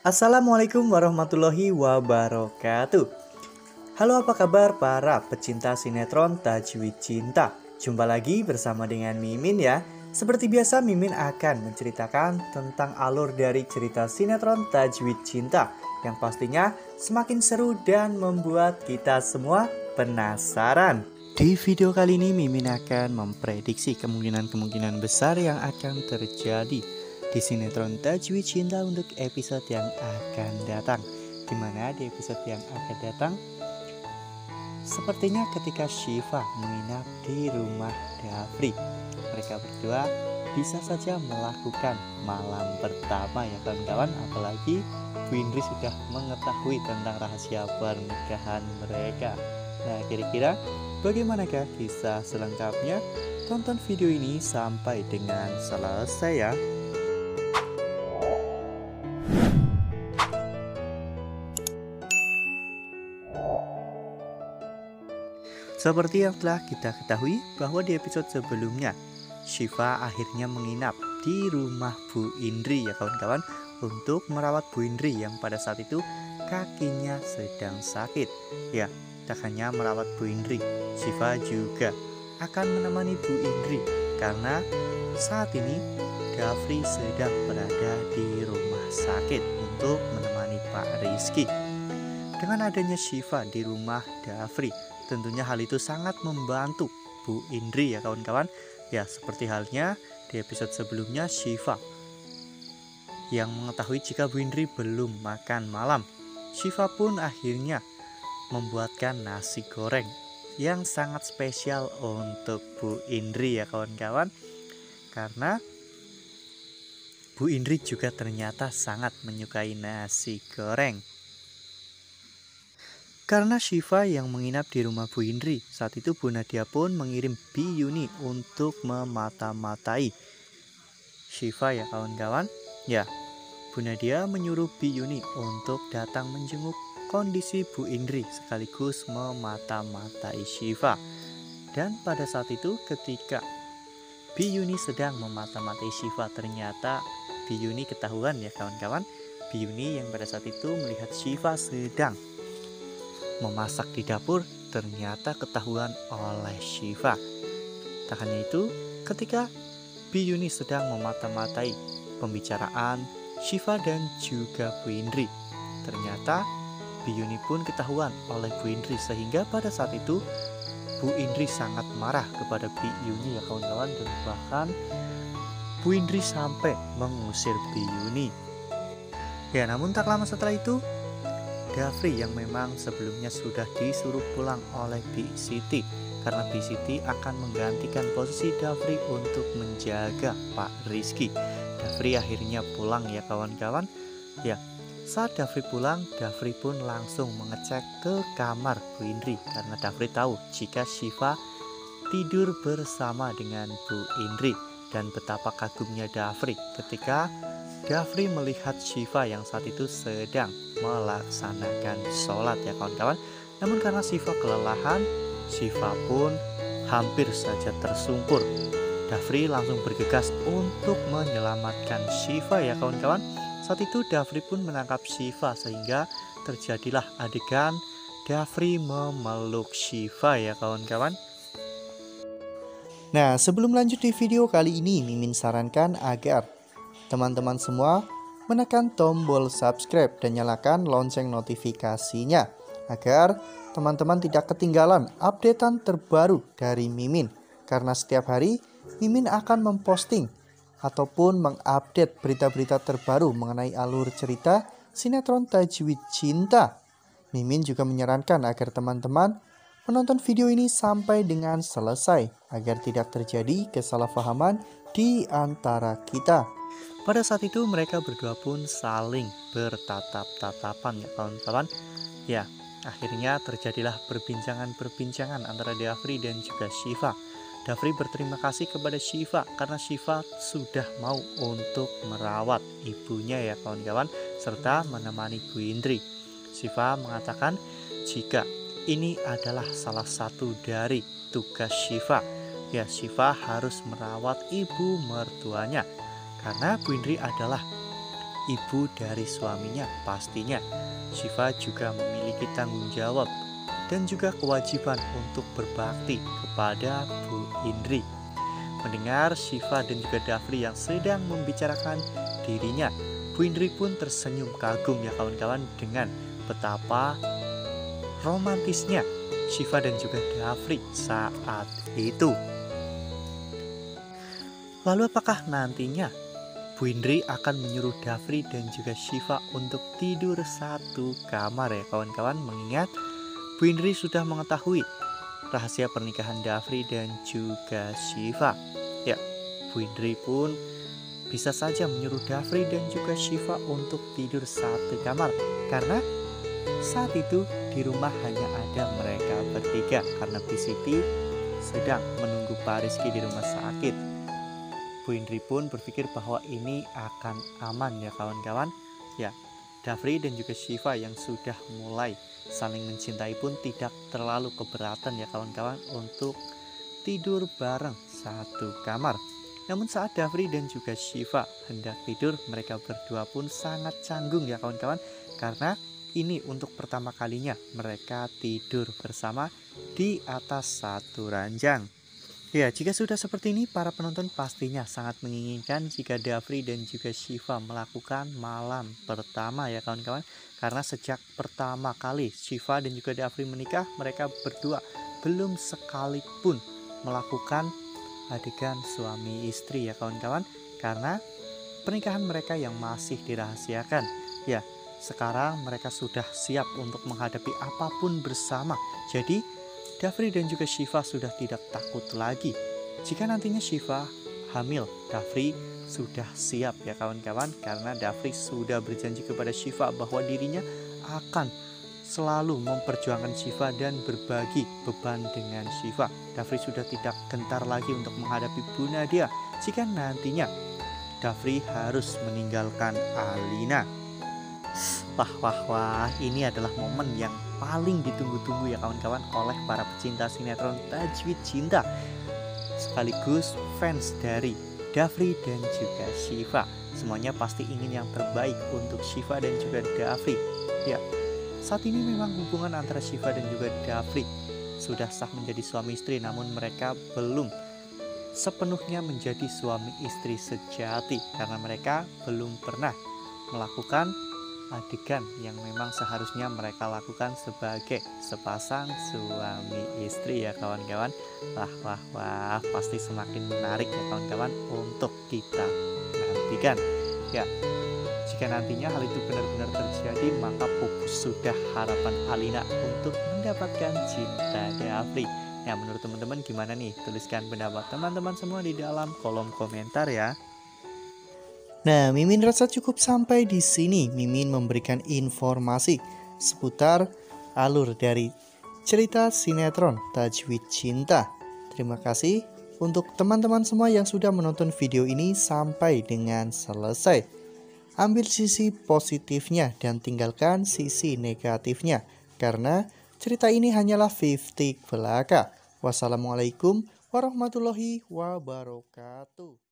Assalamualaikum warahmatullahi wabarakatuh. Halo, apa kabar para pecinta sinetron Tajwid Cinta? Jumpa lagi bersama dengan Mimin ya. Seperti biasa, Mimin akan menceritakan tentang alur dari cerita sinetron Tajwid Cinta yang pastinya semakin seru dan membuat kita semua penasaran. Di video kali ini, Mimin akan memprediksi kemungkinan-kemungkinan besar yang akan terjadi di sinetron Tajwid Cinta untuk episode yang akan datang. Dimana di episode yang akan datang, sepertinya ketika Syifa menginap di rumah Dafri, mereka berdua bisa saja melakukan malam pertama ya kawan-kawan. Apalagi Winri sudah mengetahui tentang rahasia pernikahan mereka. Nah, kira-kira bagaimanakah kisah selengkapnya? Tonton video ini sampai dengan selesai ya. Seperti yang telah kita ketahui bahwa di episode sebelumnya, Syifa akhirnya menginap di rumah Bu Indri ya kawan-kawan untuk merawat Bu Indri yang pada saat itu kakinya sedang sakit. Ya, tak hanya merawat Bu Indri, Syifa juga akan menemani Bu Indri karena saat ini Dafri sedang berada di rumah sakit untuk menemani Pak Rizky. Dengan adanya Syifa di rumah Dafri, tentunya hal itu sangat membantu Bu Indri ya kawan-kawan. Ya, seperti halnya di episode sebelumnya Syifa yang mengetahui jika Bu Indri belum makan malam, Syifa pun akhirnya membuatkan nasi goreng yang sangat spesial untuk Bu Indri ya kawan-kawan. Karena Bu Indri juga ternyata sangat menyukai nasi goreng. Karena Syifa yang menginap di rumah Bu Indri, saat itu Bu Nadia pun mengirim Bi Yuni untuk memata-matai Syifa ya kawan-kawan. Ya, Bu Nadia menyuruh Bi Yuni untuk datang menjenguk kondisi Bu Indri sekaligus memata-matai Syifa. Dan pada saat itu ketika Bi Yuni sedang memata-matai Syifa, ternyata Bi Yuni ketahuan ya kawan-kawan. Bi Yuni yang pada saat itu melihat Syifa sedang memasak di dapur ternyata ketahuan oleh Syifa. Tak hanya itu, ketika Bi Yuni sedang memata-matai pembicaraan Syifa dan juga Bu Indri, ternyata Bi Yuni pun ketahuan oleh Bu Indri, sehingga pada saat itu Bu Indri sangat marah kepada Bi Yuni ya kawan-kawan, dan bahkan Bu Indri sampai mengusir Bi Yuni. Ya, namun tak lama setelah itu Dafri yang memang sebelumnya sudah disuruh pulang oleh B.C.T karena B.C.T akan menggantikan posisi Dafri untuk menjaga Pak Rizky. Dafri akhirnya pulang ya kawan-kawan. Ya, saat Dafri pulang, Dafri pun langsung mengecek ke kamar Bu Indri karena Dafri tahu jika Syifa tidur bersama dengan Bu Indri. Dan betapa kagumnya Dafri ketika Dafri melihat Syifa yang saat itu sedang melaksanakan sholat ya kawan-kawan. Namun karena Syifa kelelahan, Syifa pun hampir saja tersungkur. Dafri langsung bergegas untuk menyelamatkan Syifa ya kawan-kawan. Saat itu Dafri pun menangkap Syifa sehingga terjadilah adegan Dafri memeluk Syifa ya kawan-kawan. Nah, sebelum lanjut di video kali ini, Mimin sarankan agar teman-teman semua menekan tombol subscribe dan nyalakan lonceng notifikasinya agar teman-teman tidak ketinggalan updatean terbaru dari Mimin. Karena setiap hari Mimin akan memposting ataupun mengupdate berita-berita terbaru mengenai alur cerita sinetron Tajwid Cinta. Mimin juga menyarankan agar teman-teman menonton video ini sampai dengan selesai agar tidak terjadi kesalahpahaman di antara kita. Pada saat itu mereka berdua pun saling bertatap-tatapan ya kawan-kawan. Ya, akhirnya terjadilah perbincangan-perbincangan antara Dafri dan juga Syifa. Dafri berterima kasih kepada Syifa karena Syifa sudah mau untuk merawat ibunya ya kawan-kawan, serta menemani Bu Indri. Syifa mengatakan jika ini adalah salah satu dari tugas Syifa. Ya, Syifa harus merawat ibu mertuanya karena Bu Indri adalah ibu dari suaminya pastinya. Syifa juga memiliki tanggung jawab dan juga kewajiban untuk berbakti kepada Bu Indri. Mendengar Syifa dan juga Dafri yang sedang membicarakan dirinya, Bu Indri pun tersenyum kagum ya kawan-kawan dengan betapa romantisnya Syifa dan juga Dafri saat itu. Lalu apakah nantinya Bu Indri akan menyuruh Dafri dan juga Syifa untuk tidur satu kamar ya kawan-kawan, mengingat Bu Indri sudah mengetahui rahasia pernikahan Dafri dan juga Syifa. Ya, Bu Indri pun bisa saja menyuruh Dafri dan juga Syifa untuk tidur satu kamar, karena saat itu di rumah hanya ada mereka bertiga karena B.C.T sedang menunggu Pak Rizky di rumah sakit. Bu Indri pun berpikir bahwa ini akan aman ya kawan-kawan. Ya, Dafri dan juga Syifa yang sudah mulai saling mencintai pun tidak terlalu keberatan ya kawan-kawan untuk tidur bareng satu kamar. Namun saat Dafri dan juga Syifa hendak tidur, mereka berdua pun sangat canggung ya kawan-kawan, karena ini untuk pertama kalinya mereka tidur bersama di atas satu ranjang. Ya, jika sudah seperti ini, para penonton pastinya sangat menginginkan jika Dafri dan juga Syifa melakukan malam pertama ya kawan-kawan. Karena sejak pertama kali Syifa dan juga Dafri menikah, mereka berdua belum sekalipun melakukan adegan suami istri ya kawan-kawan. Karena pernikahan mereka yang masih dirahasiakan. Ya, sekarang mereka sudah siap untuk menghadapi apapun bersama. Jadi Dafri dan juga Syifa sudah tidak takut lagi. Jika nantinya Syifa hamil, Dafri sudah siap ya kawan-kawan, karena Dafri sudah berjanji kepada Syifa bahwa dirinya akan selalu memperjuangkan Syifa dan berbagi beban dengan Syifa. Dafri sudah tidak gentar lagi untuk menghadapi Bu Nadia jika nantinya Dafri harus meninggalkan Alina. Wah, ini adalah momen yang paling ditunggu-tunggu ya kawan-kawan oleh para pecinta sinetron Tajwid Cinta, sekaligus fans dari Dafri dan juga Syifa. Semuanya pasti ingin yang terbaik untuk Syifa dan juga Dafri. Ya, saat ini memang hubungan antara Syifa dan juga Dafri sudah sah menjadi suami istri, namun mereka belum sepenuhnya menjadi suami istri sejati karena mereka belum pernah melakukan adegan yang memang seharusnya mereka lakukan sebagai sepasang suami istri ya kawan-kawan. Wah, pasti semakin menarik ya kawan-kawan untuk kita nantikan. Ya, jika nantinya hal itu benar-benar terjadi, maka pupus sudah harapan Alina untuk mendapatkan cinta Dafri. Nah, menurut teman-teman gimana nih? Tuliskan pendapat teman-teman semua di dalam kolom komentar ya. Nah, Mimin rasa cukup sampai di sini. Mimin memberikan informasi seputar alur dari cerita sinetron Tajwid Cinta. Terima kasih untuk teman-teman semua yang sudah menonton video ini sampai dengan selesai. Ambil sisi positifnya dan tinggalkan sisi negatifnya, karena cerita ini hanyalah 50 belaka. Wassalamualaikum warahmatullahi wabarakatuh.